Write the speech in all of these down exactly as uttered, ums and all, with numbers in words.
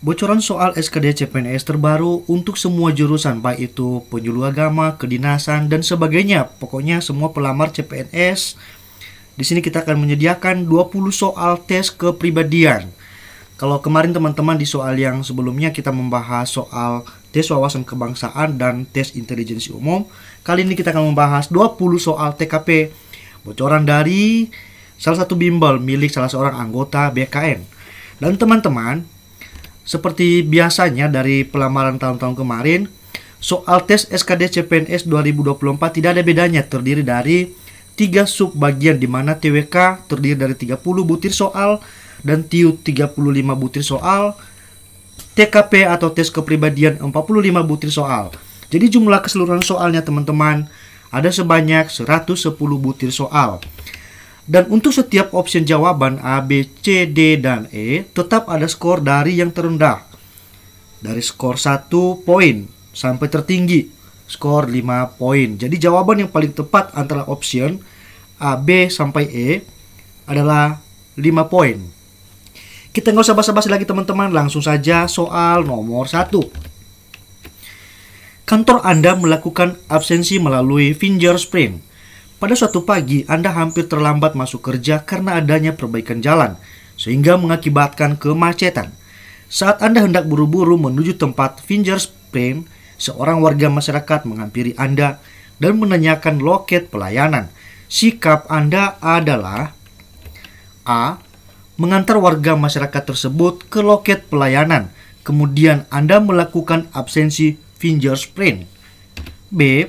Bocoran soal S K D C P N S terbaru untuk semua jurusan, baik itu penyuluh agama, kedinasan, dan sebagainya. Pokoknya semua pelamar C P N S, di sini kita akan menyediakan dua puluh soal tes kepribadian. Kalau kemarin teman-teman di soal yang sebelumnya kita membahas soal tes wawasan kebangsaan dan tes intelijensi umum, kali ini kita akan membahas dua puluh soal T K P. Bocoran dari salah satu bimbel milik salah seorang anggota B K N. Dan teman-teman, seperti biasanya dari pelamaran tahun-tahun kemarin, soal tes S K D C P N S dua ribu dua puluh empat tidak ada bedanya, terdiri dari tiga sub bagian di mana T W K terdiri dari tiga puluh butir soal dan T I U tiga puluh lima butir soal, T K P atau tes kepribadian empat puluh lima butir soal. Jadi jumlah keseluruhan soalnya teman-teman ada sebanyak seratus sepuluh butir soal. Dan untuk setiap opsi jawaban A, B, C, D, dan E, tetap ada skor dari yang terendah. Dari skor satu poin sampai tertinggi, skor lima poin. Jadi jawaban yang paling tepat antara opsi A, B, sampai E adalah lima poin. Kita nggak usah basa-basi lagi teman-teman, langsung saja soal nomor satu. Kantor Anda melakukan absensi melalui fingerprint. Pada suatu pagi, Anda hampir terlambat masuk kerja karena adanya perbaikan jalan, sehingga mengakibatkan kemacetan. Saat Anda hendak buru-buru menuju tempat fingerprint, seorang warga masyarakat menghampiri Anda dan menanyakan loket pelayanan. Sikap Anda adalah A. Mengantar warga masyarakat tersebut ke loket pelayanan, kemudian Anda melakukan absensi fingerprint. B.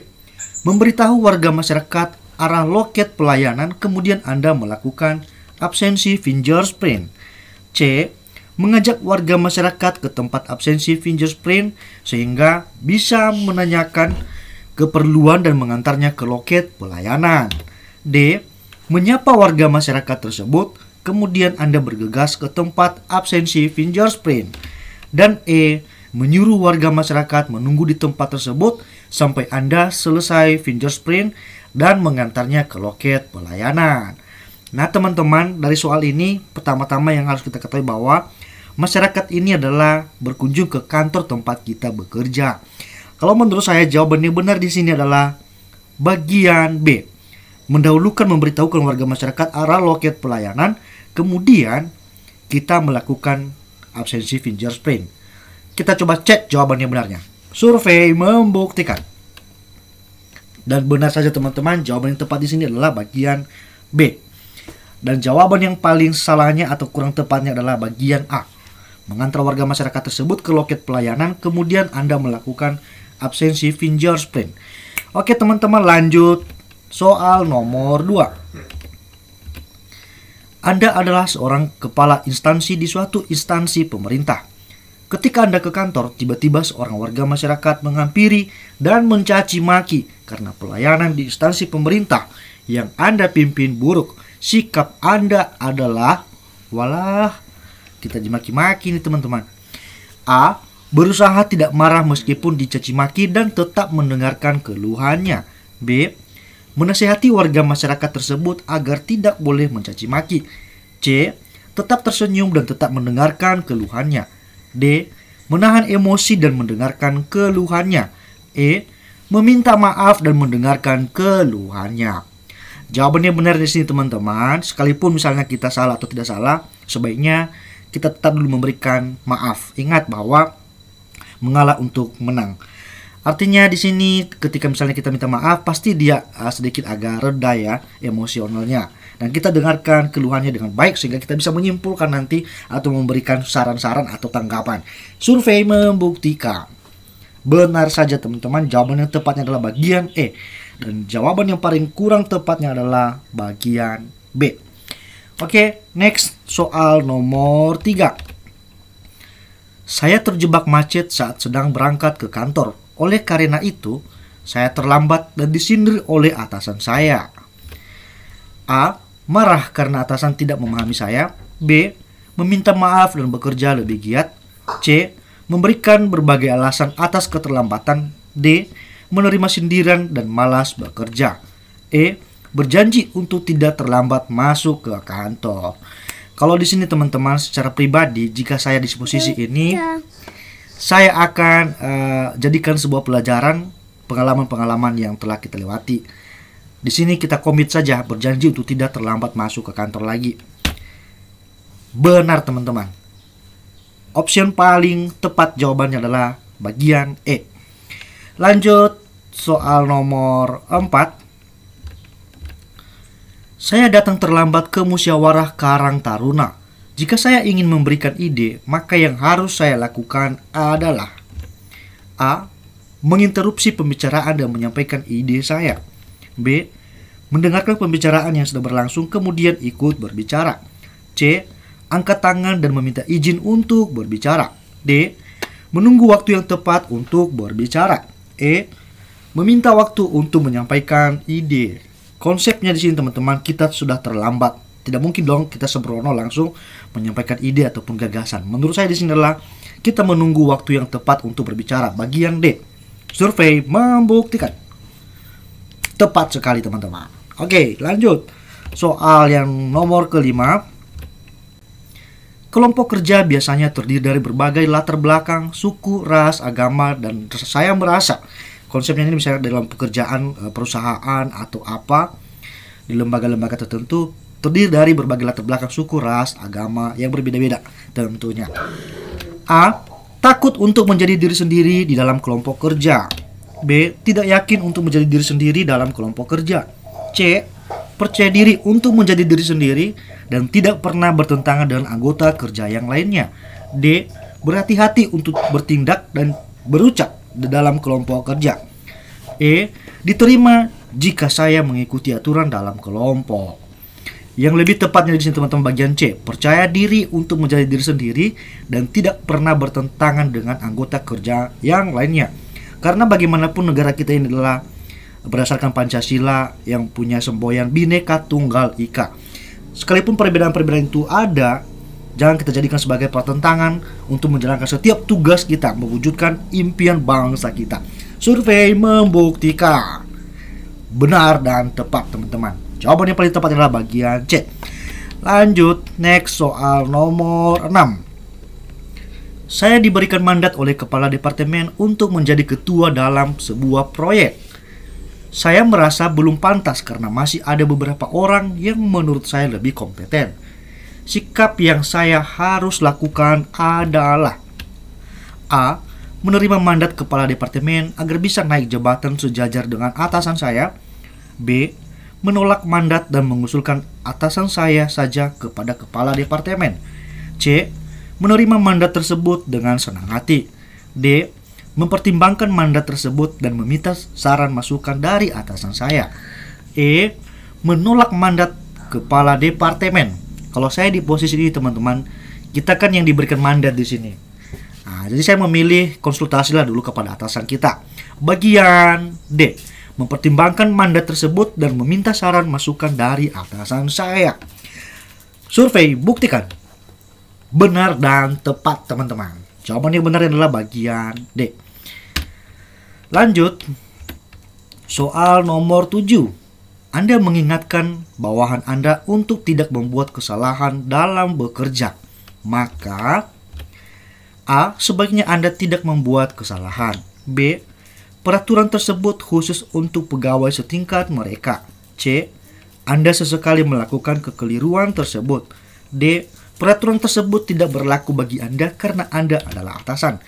Memberitahu warga masyarakat arah loket pelayanan, kemudian Anda melakukan absensi fingerprint. C. Mengajak warga masyarakat ke tempat absensi fingerprint sehingga bisa menanyakan keperluan dan mengantarnya ke loket pelayanan. D. Menyapa warga masyarakat tersebut, kemudian Anda bergegas ke tempat absensi fingerprint. Dan E. Menyuruh warga masyarakat menunggu di tempat tersebut sampai Anda selesai fingerprint dan mengantarnya ke loket pelayanan. Nah teman-teman, dari soal ini pertama-tama yang harus kita ketahui bahwa masyarakat ini adalah berkunjung ke kantor tempat kita bekerja. Kalau menurut saya jawabannya benar di sini adalah bagian B. Mendahulukan memberitahukan warga masyarakat arah loket pelayanan, kemudian kita melakukan absensi fingerprint. Kita coba cek jawabannya benarnya. Survei membuktikan. Dan benar saja teman-teman, jawaban yang tepat di sini adalah bagian B. Dan jawaban yang paling salahnya atau kurang tepatnya adalah bagian A. Mengantar warga masyarakat tersebut ke loket pelayanan, kemudian Anda melakukan absensi fingerprint. Oke teman-teman, lanjut soal nomor dua. Anda adalah seorang kepala instansi di suatu instansi pemerintah. Ketika Anda ke kantor, tiba-tiba seorang warga masyarakat menghampiri dan mencaci maki karena pelayanan di instansi pemerintah yang Anda pimpin buruk. Sikap Anda adalah, walah, kita dimaki-maki nih teman-teman. A. Berusaha tidak marah meskipun dicaci maki dan tetap mendengarkan keluhannya. B. Menasehati warga masyarakat tersebut agar tidak boleh mencaci maki. C. Tetap tersenyum dan tetap mendengarkan keluhannya. D. Menahan emosi dan mendengarkan keluhannya. E. Meminta maaf dan mendengarkan keluhannya. Jawabannya benar di sini teman-teman. Sekalipun misalnya kita salah atau tidak salah, sebaiknya kita tetap dulu memberikan maaf. Ingat bahwa mengalah untuk menang. Artinya di sini ketika misalnya kita minta maaf, pasti dia uh, sedikit agak reda ya emosionalnya. Dan kita dengarkan keluhannya dengan baik sehingga kita bisa menyimpulkan nanti atau memberikan saran-saran atau tanggapan. Survei membuktikan. Benar saja teman-teman, jawaban yang tepatnya adalah bagian E. Dan jawaban yang paling kurang tepatnya adalah bagian B. Oke, next soal nomor tiga. Saya terjebak macet saat sedang berangkat ke kantor. Oleh karena itu, saya terlambat dan disindir oleh atasan saya. A. Marah karena atasan tidak memahami saya. B. Meminta maaf dan bekerja lebih giat. C. Memberikan berbagai alasan atas keterlambatan. D. Menerima sindiran dan malas bekerja. E. Berjanji untuk tidak terlambat masuk ke kantor. Kalau di sini teman-teman, secara pribadi jika saya di posisi ini, saya akan uh, jadikan sebuah pelajaran pengalaman-pengalaman yang telah kita lewati. Di sini kita komit saja, berjanji untuk tidak terlambat masuk ke kantor lagi. Benar teman-teman. Opsi paling tepat jawabannya adalah bagian E. Lanjut soal nomor empat. Saya datang terlambat ke musyawarah Karang Taruna. Jika saya ingin memberikan ide, maka yang harus saya lakukan adalah A. Menginterupsi pembicaraan dan menyampaikan ide saya. B. Mendengarkan pembicaraan yang sedang berlangsung kemudian ikut berbicara. C. Angkat tangan dan meminta izin untuk berbicara. D. Menunggu waktu yang tepat untuk berbicara. E. Meminta waktu untuk menyampaikan ide. Konsepnya di sini teman-teman, kita sudah terlambat. Tidak mungkin dong kita sembrono langsung menyampaikan ide ataupun gagasan. Menurut saya di sini adalah kita menunggu waktu yang tepat untuk berbicara. Bagian D. Survei membuktikan. Tepat sekali teman-teman. Oke, lanjut. Soal yang nomor kelima. Kelompok kerja biasanya terdiri dari berbagai latar belakang, suku, ras, agama, dan saya merasa konsepnya ini misalnya dalam pekerjaan perusahaan atau apa di lembaga-lembaga tertentu terdiri dari berbagai latar belakang suku, ras, agama yang berbeda-beda tentunya. A. Takut untuk menjadi diri sendiri di dalam kelompok kerja. B. Tidak yakin untuk menjadi diri sendiri dalam kelompok kerja. C. Percaya diri untuk menjadi diri sendiri dan tidak pernah bertentangan dengan anggota kerja yang lainnya. D. Berhati-hati untuk bertindak dan berucap di dalam kelompok kerja. E. Diterima jika saya mengikuti aturan dalam kelompok. Yang lebih tepatnya di sini teman-teman bagian C. Percaya diri untuk menjadi diri sendiri dan tidak pernah bertentangan dengan anggota kerja yang lainnya. Karena bagaimanapun negara kita ini adalah berdasarkan Pancasila yang punya semboyan Bhinneka Tunggal Ika. Sekalipun perbedaan-perbedaan itu ada, jangan kita jadikan sebagai pertentangan untuk menjalankan setiap tugas kita, mewujudkan impian bangsa kita. Survei membuktikan benar dan tepat teman-teman. Jawaban yang paling tepat adalah bagian C. Lanjut, next soal nomor enam. Saya diberikan mandat oleh kepala departemen untuk menjadi ketua dalam sebuah proyek. Saya merasa belum pantas karena masih ada beberapa orang yang menurut saya lebih kompeten. Sikap yang saya harus lakukan adalah A. Menerima mandat kepala departemen agar bisa naik jabatan sejajar dengan atasan saya. B. Menolak mandat dan mengusulkan atasan saya saja kepada kepala departemen. C. Menerima mandat tersebut dengan senang hati. D. Mempertimbangkan mandat tersebut dan meminta saran masukan dari atasan saya. E. Menolak mandat kepala departemen. Kalau saya di posisi ini teman-teman, kita kan yang diberikan mandat di sini. Nah, jadi saya memilih konsultasilah dulu kepada atasan kita. Bagian D. Mempertimbangkan mandat tersebut dan meminta saran masukan dari atasan saya. Survei buktikan benar dan tepat teman-teman. Jawaban yang benar adalah bagian D. Lanjut soal nomor tujuh. Anda mengingatkan bawahan Anda untuk tidak membuat kesalahan dalam bekerja. Maka, A. Sebaiknya Anda tidak membuat kesalahan. B. Peraturan tersebut khusus untuk pegawai setingkat mereka. C. Anda sesekali melakukan kekeliruan tersebut. D. Peraturan tersebut tidak berlaku bagi Anda karena Anda adalah atasan.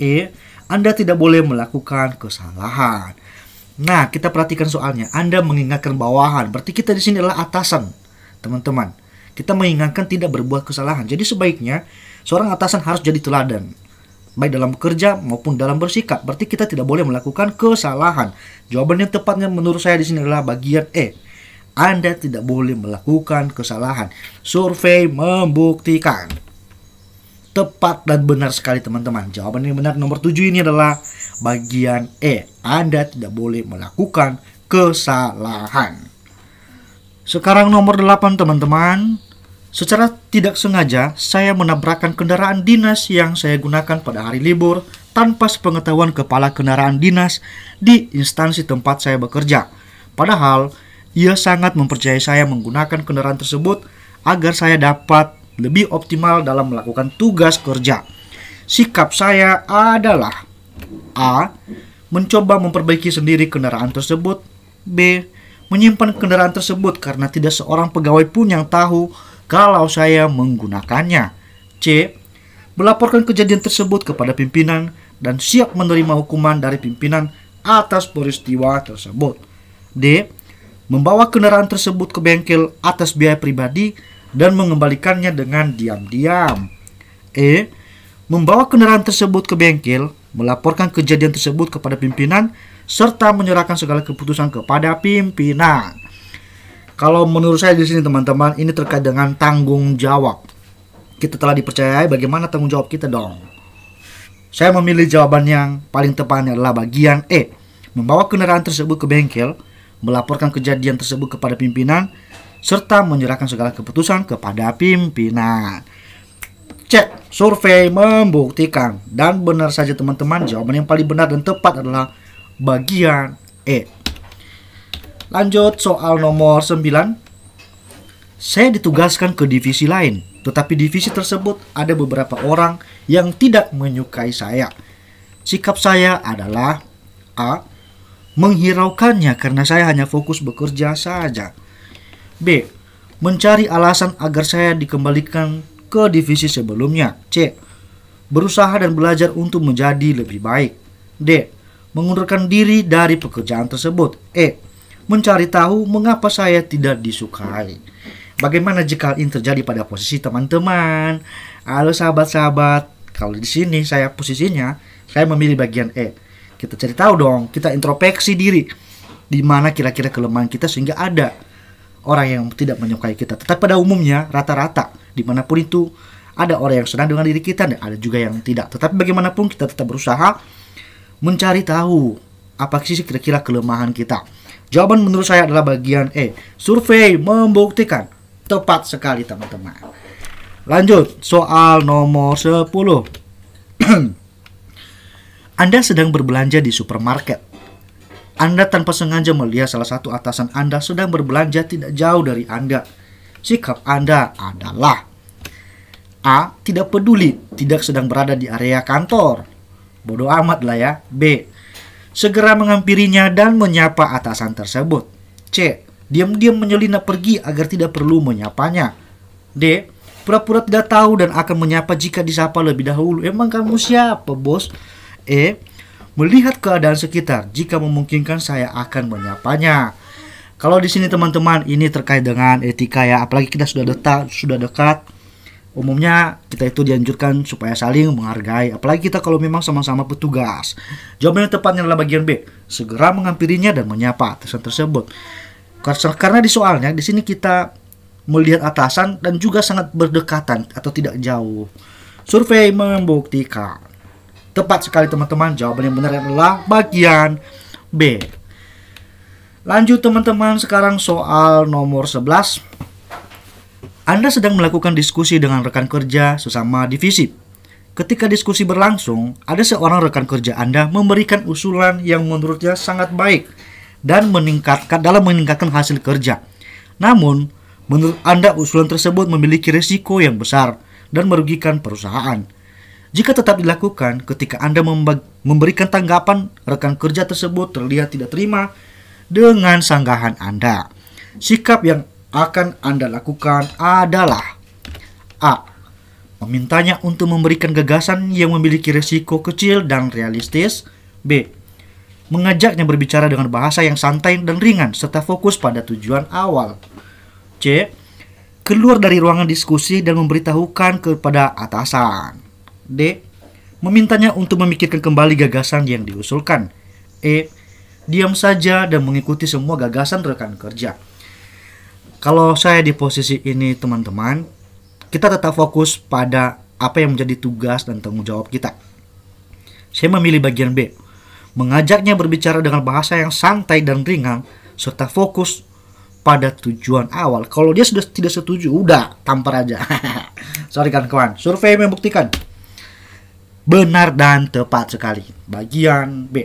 E. Anda tidak boleh melakukan kesalahan. Nah, kita perhatikan soalnya. Anda mengingatkan bawahan. Berarti kita di sini adalah atasan, teman-teman. Kita mengingatkan tidak berbuat kesalahan. Jadi sebaiknya seorang atasan harus jadi teladan, baik dalam bekerja maupun dalam bersikap. Berarti kita tidak boleh melakukan kesalahan. Jawaban yang tepatnya menurut saya di sini adalah bagian E. Anda tidak boleh melakukan kesalahan. Survei membuktikan. Tepat dan benar sekali, teman-teman. Jawaban yang benar nomor tujuh ini adalah bagian E. Anda tidak boleh melakukan kesalahan. Sekarang nomor delapan teman-teman. Secara tidak sengaja saya menabrakkan kendaraan dinas yang saya gunakan pada hari libur tanpa sepengetahuan kepala kendaraan dinas di instansi tempat saya bekerja. Padahal ia sangat mempercayai saya menggunakan kendaraan tersebut agar saya dapat lebih optimal dalam melakukan tugas kerja. Sikap saya adalah A. Mencoba memperbaiki sendiri kendaraan tersebut. B. Menyimpan kendaraan tersebut karena tidak seorang pegawai pun yang tahu kalau saya menggunakannya. C. Melaporkan kejadian tersebut kepada pimpinan dan siap menerima hukuman dari pimpinan atas peristiwa tersebut. D. Membawa kendaraan tersebut ke bengkel atas biaya pribadi dan mengembalikannya dengan diam-diam. E. Membawa kendaraan tersebut ke bengkel, melaporkan kejadian tersebut kepada pimpinan, serta menyerahkan segala keputusan kepada pimpinan. Kalau menurut saya di sini teman-teman, ini terkait dengan tanggung jawab. Kita telah dipercayai, bagaimana tanggung jawab kita dong? Saya memilih jawaban yang paling tepatnya adalah bagian E. Membawa kendaraan tersebut ke bengkel, melaporkan kejadian tersebut kepada pimpinan, serta menyerahkan segala keputusan kepada pimpinan. Cek, survei membuktikan, dan benar saja teman-teman, jawaban yang paling benar dan tepat adalah bagian E. Lanjut soal nomor sembilan. Saya ditugaskan ke divisi lain, tetapi divisi tersebut ada beberapa orang yang tidak menyukai saya. Sikap saya adalah A. Menghiraukannya karena saya hanya fokus bekerja saja. B. Mencari alasan agar saya dikembalikan ke divisi sebelumnya. C. Berusaha dan belajar untuk menjadi lebih baik. D. Mengundurkan diri dari pekerjaan tersebut. E. Mencari tahu mengapa saya tidak disukai. Bagaimana jika ini terjadi pada posisi teman-teman? Halo sahabat-sahabat, kalau di sini saya posisinya, saya memilih bagian E. Kita cari tahu dong, kita introspeksi diri. Di mana kira-kira kelemahan kita sehingga ada orang yang tidak menyukai kita. Tetapi pada umumnya rata-rata dimanapun itu ada orang yang senang dengan diri kita dan ada juga yang tidak. Tetapi bagaimanapun kita tetap berusaha mencari tahu apa sih kira-kira kelemahan kita. Jawaban menurut saya adalah bagian E. Survei membuktikan. Tepat sekali teman-teman. Lanjut soal nomor sepuluh. Anda sedang berbelanja di supermarket. Anda tanpa sengaja melihat salah satu atasan Anda sedang berbelanja tidak jauh dari Anda. Sikap Anda adalah A. Tidak peduli, tidak sedang berada di area kantor. Bodoh amat lah ya. B. Segera menghampirinya dan menyapa atasan tersebut. C. Diam-diam menyelinap pergi agar tidak perlu menyapanya. D. Pura-pura tidak tahu dan akan menyapa jika disapa lebih dahulu. Emang kamu siapa, bos? E. Melihat keadaan sekitar, jika memungkinkan saya akan menyapanya. Kalau di sini teman-teman, ini terkait dengan etika ya, apalagi kita sudah dekat, sudah dekat. Umumnya kita itu dianjurkan supaya saling menghargai, apalagi kita kalau memang sama-sama petugas. Jawaban yang tepatnya adalah bagian B, segera menghampirinya dan menyapa atasan tersebut. Karena di soalnya di sini kita melihat atasan dan juga sangat berdekatan atau tidak jauh. Survei membuktikan. Tepat sekali teman-teman, jawaban yang benar adalah bagian B. Lanjut teman-teman, sekarang soal nomor sebelas. Anda sedang melakukan diskusi dengan rekan kerja sesama divisi. Ketika diskusi berlangsung, ada seorang rekan kerja Anda memberikan usulan yang menurutnya sangat baik dan meningkatkan dalam meningkatkan hasil kerja. Namun, menurut Anda usulan tersebut memiliki risiko yang besar dan merugikan perusahaan. Jika tetap dilakukan, ketika Anda memberikan tanggapan, rekan kerja tersebut terlihat tidak terima dengan sanggahan Anda. Sikap yang akan Anda lakukan adalah A. Memintanya untuk memberikan gagasan yang memiliki risiko kecil dan realistis. B. Mengajaknya berbicara dengan bahasa yang santai dan ringan serta fokus pada tujuan awal. C. Keluar dari ruangan diskusi dan memberitahukan kepada atasan. D. Memintanya untuk memikirkan kembali gagasan yang diusulkan. E. Diam saja dan mengikuti semua gagasan rekan kerja. Kalau saya di posisi ini teman-teman, kita tetap fokus pada apa yang menjadi tugas dan tanggung jawab kita. Saya memilih bagian B. Mengajaknya berbicara dengan bahasa yang santai dan ringan serta fokus pada tujuan awal. Kalau dia sudah tidak setuju, udah tampar aja. Sorry kawan-kawan. Survei membuktikan. Benar dan tepat sekali. Bagian B.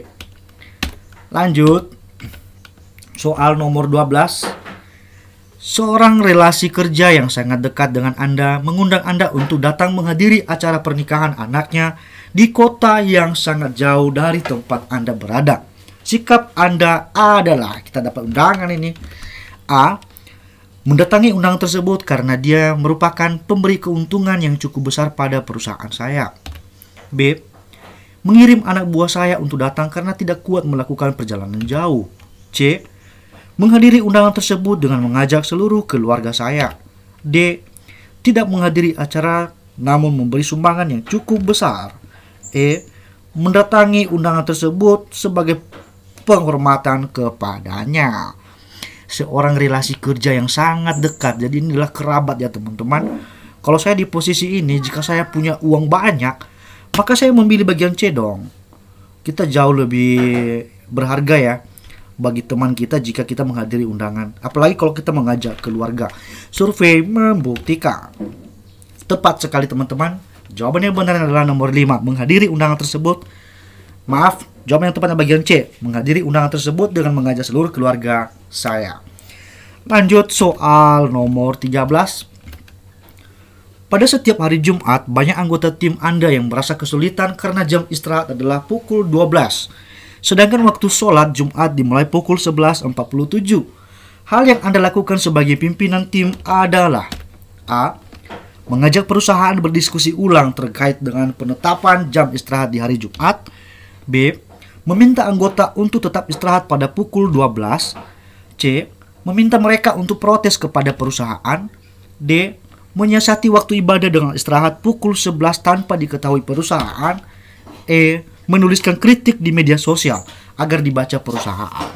Lanjut soal nomor dua belas. Seorang relasi kerja yang sangat dekat dengan Anda mengundang Anda untuk datang menghadiri acara pernikahan anaknya di kota yang sangat jauh dari tempat Anda berada. Sikap Anda adalah, kita dapat undangan ini, A. Mendatangi undangan tersebut karena dia merupakan pemberi keuntungan yang cukup besar pada perusahaan saya. B. Mengirim anak buah saya untuk datang karena tidak kuat melakukan perjalanan jauh. C. Menghadiri undangan tersebut dengan mengajak seluruh keluarga saya. D. Tidak menghadiri acara namun memberi sumbangan yang cukup besar. E. Mendatangi undangan tersebut sebagai penghormatan kepadanya. Seorang relasi kerja yang sangat dekat. Jadi inilah kerabat ya teman-teman. Kalau saya di posisi ini, jika saya punya uang banyak, maka saya memilih bagian C dong. Kita jauh lebih berharga ya bagi teman kita jika kita menghadiri undangan, apalagi kalau kita mengajak keluarga. Survei membuktikan. Tepat sekali teman-teman. Jawabannya benar adalah nomor lima, menghadiri undangan tersebut. Maaf, jawaban yang tepatnya bagian C, menghadiri undangan tersebut dengan mengajak seluruh keluarga saya. Lanjut soal nomor tiga belas. Pada setiap hari Jumat, banyak anggota tim Anda yang merasa kesulitan karena jam istirahat adalah pukul dua belas. Sedangkan waktu sholat Jumat dimulai pukul sebelas empat puluh tujuh. Hal yang Anda lakukan sebagai pimpinan tim adalah A. Mengajak perusahaan berdiskusi ulang terkait dengan penetapan jam istirahat di hari Jumat. B. Meminta anggota untuk tetap istirahat pada pukul dua belas. C. Meminta mereka untuk protes kepada perusahaan. D. Menyiasati waktu ibadah dengan istirahat pukul sebelas tanpa diketahui perusahaan. E. Menuliskan kritik di media sosial agar dibaca perusahaan.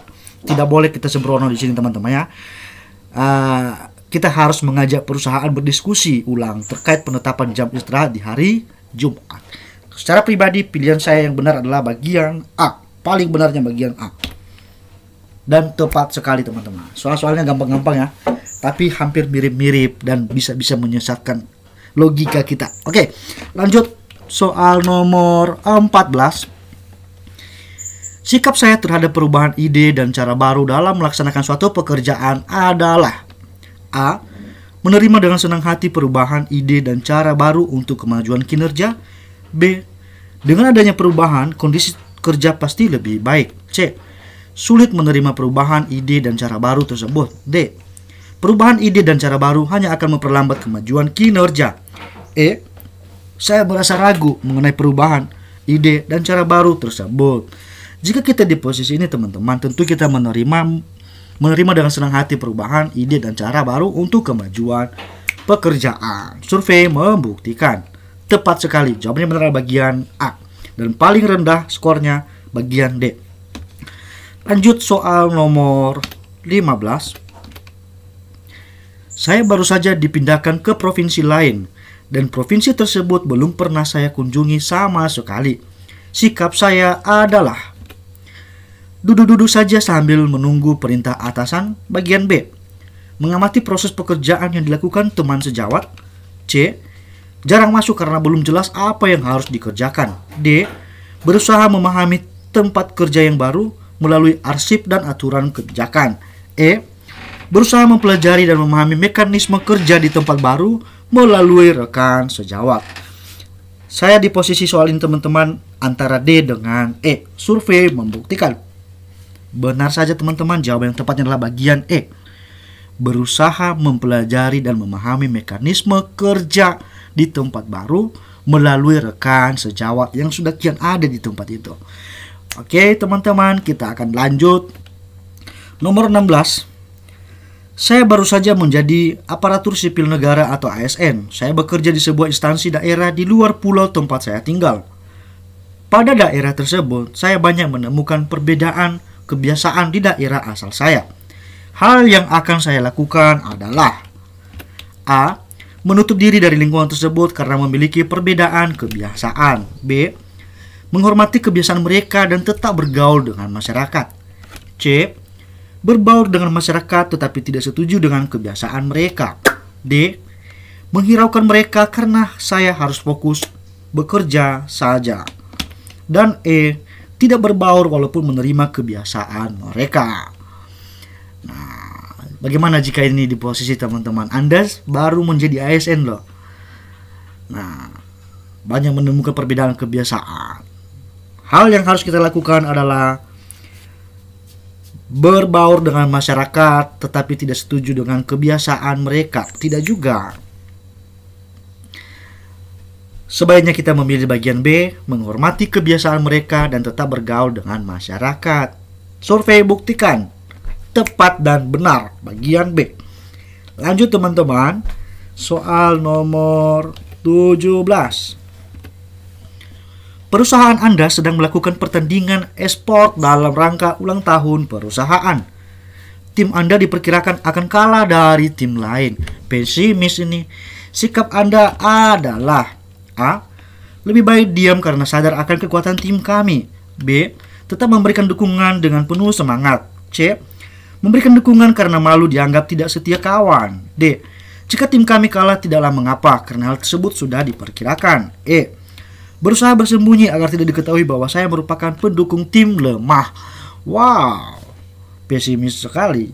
Tidak boleh kita sembrono di sini teman-teman ya. Uh, kita harus mengajak perusahaan berdiskusi ulang terkait penetapan jam istirahat di hari Jumat. Secara pribadi pilihan saya yang benar adalah bagian A. Paling benarnya bagian A. Dan tepat sekali teman-teman. Soal-soalnya gampang-gampang ya. Tapi hampir mirip-mirip dan bisa-bisa menyesatkan logika kita. Oke, lanjut. Soal nomor empat belas. Sikap saya terhadap perubahan ide dan cara baru dalam melaksanakan suatu pekerjaan adalah A. Menerima dengan senang hati perubahan ide dan cara baru untuk kemajuan kinerja. B. Dengan adanya perubahan, kondisi kerja pasti lebih baik. C. Sulit menerima perubahan ide dan cara baru tersebut. D. Perubahan ide dan cara baru hanya akan memperlambat kemajuan kinerja. E. Saya merasa ragu mengenai perubahan ide dan cara baru tersebut. Jika kita di posisi ini teman-teman, tentu kita menerima menerima dengan senang hati perubahan ide dan cara baru untuk kemajuan pekerjaan. Survei membuktikan. Tepat sekali. Jawabannya benar bagian A. Dan paling rendah skornya bagian D. Lanjut soal nomor lima belas. Saya baru saja dipindahkan ke provinsi lain dan provinsi tersebut belum pernah saya kunjungi sama sekali. Sikap saya adalah duduk-duduk saja sambil menunggu perintah atasan, bagian B. Mengamati proses pekerjaan yang dilakukan teman sejawat. C. Jarang masuk karena belum jelas apa yang harus dikerjakan. D. Berusaha memahami tempat kerja yang baru melalui arsip dan aturan kebijakan. E. Berusaha mempelajari dan memahami mekanisme kerja di tempat baru melalui rekan sejawat. Saya di posisi soal ini teman-teman antara D dengan E. Survei membuktikan. Benar saja teman-teman, jawaban yang tepatnya adalah bagian E. Berusaha mempelajari dan memahami mekanisme kerja di tempat baru melalui rekan sejawat yang sudah kian ada di tempat itu. Oke teman-teman, kita akan lanjut. Nomor enam belas. Saya baru saja menjadi aparatur sipil negara atau A S N. Saya bekerja di sebuah instansi daerah di luar pulau tempat saya tinggal. Pada daerah tersebut, saya banyak menemukan perbedaan kebiasaan di daerah asal saya. Hal yang akan saya lakukan adalah A. Menutup diri dari lingkungan tersebut karena memiliki perbedaan kebiasaan. B. Menghormati kebiasaan mereka dan tetap bergaul dengan masyarakat. C. Berbaur dengan masyarakat tetapi tidak setuju dengan kebiasaan mereka. D. Menghiraukan mereka karena saya harus fokus bekerja saja. Dan E. Tidak berbaur walaupun menerima kebiasaan mereka. Nah, Bagaimana jika ini di posisi teman-teman? Anda baru menjadi A S N loh. Nah, banyak menemukan perbedaan kebiasaan. Hal yang harus kita lakukan adalah berbaur dengan masyarakat, tetapi tidak setuju dengan kebiasaan mereka. Tidak juga. Sebaiknya kita memilih bagian B, menghormati kebiasaan mereka dan tetap bergaul dengan masyarakat. Survei buktikan tepat dan benar bagian B. Lanjut teman-teman, soal nomor tujuh belas. Perusahaan Anda sedang melakukan pertandingan e-sport dalam rangka ulang tahun perusahaan. Tim Anda diperkirakan akan kalah dari tim lain. Pesimis ini, sikap Anda adalah: A. Lebih baik diam karena sadar akan kekuatan tim kami. B. Tetap memberikan dukungan dengan penuh semangat. C. Memberikan dukungan karena malu dianggap tidak setia kawan. D. Jika tim kami kalah tidaklah mengapa karena hal tersebut sudah diperkirakan. E. Berusaha bersembunyi agar tidak diketahui bahwa saya merupakan pendukung tim lemah. Wow, pesimis sekali.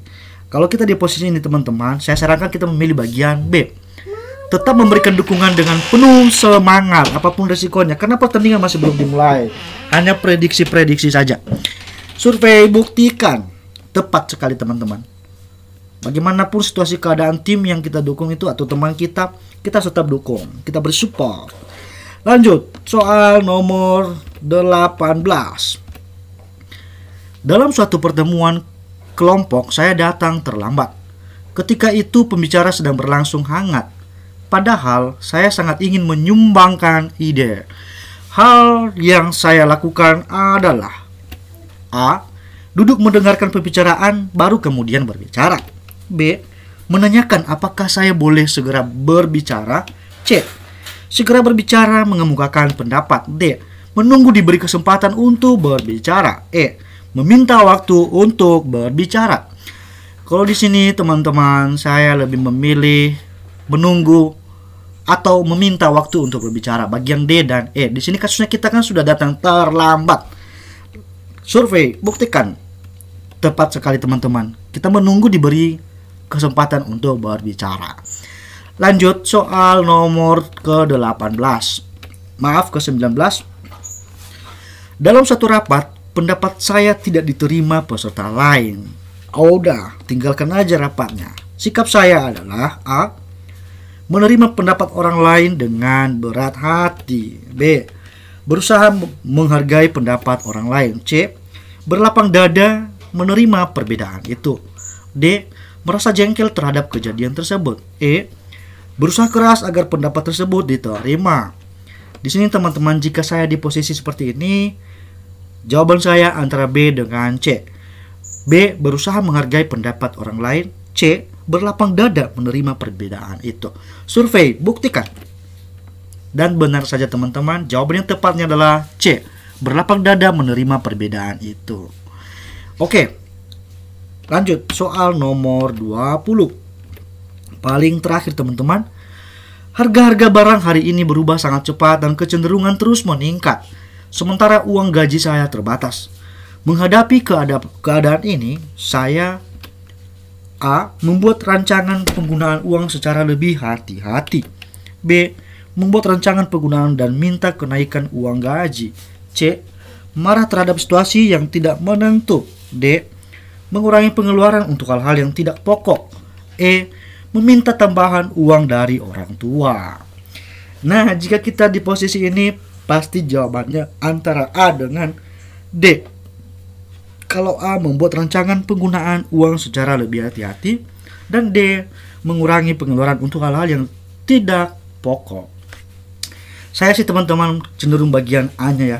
Kalau kita di posisi ini teman-teman, saya sarankan kita memilih bagian B. Tetap memberikan dukungan dengan penuh semangat apapun resikonya, karena pertandingan masih belum dimulai, hanya prediksi-prediksi saja. Survei buktikan tepat sekali teman-teman. Bagaimanapun situasi keadaan tim yang kita dukung itu atau teman kita, kita tetap dukung, kita bersupport. Lanjut, soal nomor delapan belas. Dalam suatu pertemuan kelompok, saya datang terlambat. Ketika itu pembicara sedang berlangsung hangat. Padahal saya sangat ingin menyumbangkan ide. Hal yang saya lakukan adalah A. Duduk mendengarkan pembicaraan baru kemudian berbicara. B. Menanyakan apakah saya boleh segera berbicara. C. Segera berbicara mengemukakan pendapat. D. Menunggu diberi kesempatan untuk berbicara. E. Meminta waktu untuk berbicara. Kalau di sini teman-teman, saya lebih memilih menunggu atau meminta waktu untuk berbicara bagian D dan E. Di sini kasusnya kita kan sudah datang terlambat. Survei buktikan tepat sekali teman-teman. Kita menunggu diberi kesempatan untuk berbicara. Lanjut soal nomor ke delapan belas. Maaf ke sembilan belas. Dalam satu rapat, pendapat saya tidak diterima peserta lain. Oh, udah, tinggalkan aja rapatnya. Sikap saya adalah A. Menerima pendapat orang lain dengan berat hati. B. Berusaha menghargai pendapat orang lain. C. Berlapang dada menerima perbedaan itu. D. Merasa jengkel terhadap kejadian tersebut. E. Berusaha keras agar pendapat tersebut diterima. Di sini teman-teman, jika saya di posisi seperti ini, jawaban saya antara B dengan C. B. Berusaha menghargai pendapat orang lain. C. Berlapang dada menerima perbedaan itu. Survei buktikan. Dan benar saja teman-teman, jawaban yang tepatnya adalah C. Berlapang dada menerima perbedaan itu. Oke, lanjut soal nomor dua puluh. Paling terakhir teman-teman. Harga-harga barang hari ini berubah sangat cepat dan kecenderungan terus meningkat. Sementara uang gaji saya terbatas. Menghadapi keada keadaan ini, saya A. Membuat rancangan penggunaan uang secara lebih hati-hati. B. Membuat rancangan penggunaan dan minta kenaikan uang gaji. C. Marah terhadap situasi yang tidak menentu. D. Mengurangi pengeluaran untuk hal-hal yang tidak pokok. E. Meminta tambahan uang dari orang tua. Nah, jika kita di posisi ini, pasti jawabannya antara A dengan D. Kalau A, membuat rancangan penggunaan uang secara lebih hati-hati, dan D, mengurangi pengeluaran untuk hal-hal yang tidak pokok. Saya sih teman-teman cenderung bagian A-nya ya.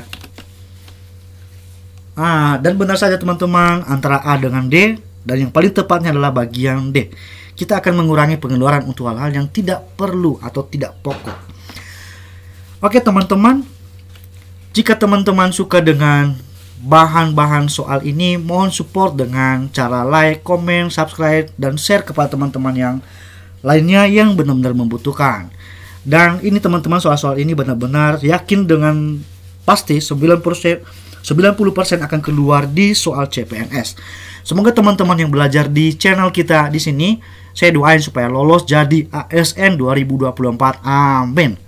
Ah, dan benar saja teman-teman, antara A dengan D, dan yang paling tepatnya adalah bagian D. Kita akan mengurangi pengeluaran untuk hal-hal yang tidak perlu atau tidak pokok. Oke teman-teman, jika teman-teman suka dengan bahan-bahan soal ini, mohon support dengan cara like, komen, subscribe, dan share kepada teman-teman yang lainnya yang benar-benar membutuhkan. Dan ini teman-teman, soal-soal ini benar-benar yakin dengan pasti 90 persen sembilan puluh persen akan keluar di soal C P N S. Semoga teman-teman yang belajar di channel kita di sini, saya doain supaya lolos jadi A S N dua ribu dua puluh empat. Amin.